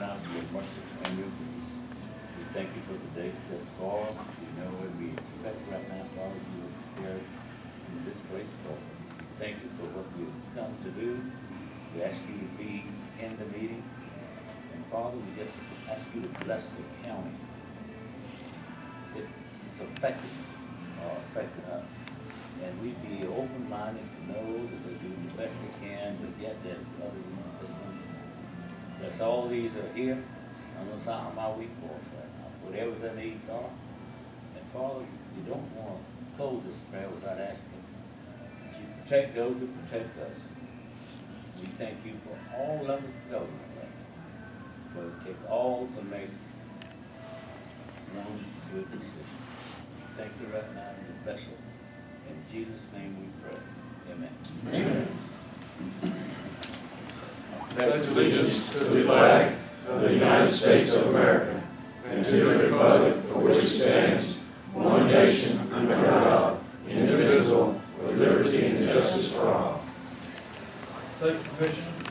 now for your mercy and your grace. We thank you for the days thus far. You know what we expect right now, Father. You have prepared in this place, Father. Thank you for what we have come to do. We ask you to be in the meeting. And Father, we just ask you to bless the county. It's affecting us. And we'd be open-minded to know that they're doing the best they can to get that other one. That's all these are here. I know some of my weak points right now. Whatever their needs are. And Father, you don't want to close this prayer without asking. You protect those who protect us. We thank you for all levels of government right now. But it takes all to make known good decisions. Thank you right now and bless you. In Jesus' name we pray. Amen. Amen. I pledge allegiance to the flag of the United States of America and to the republic for which it stands, one nation under God, indivisible, with liberty and justice for all. Take the provision.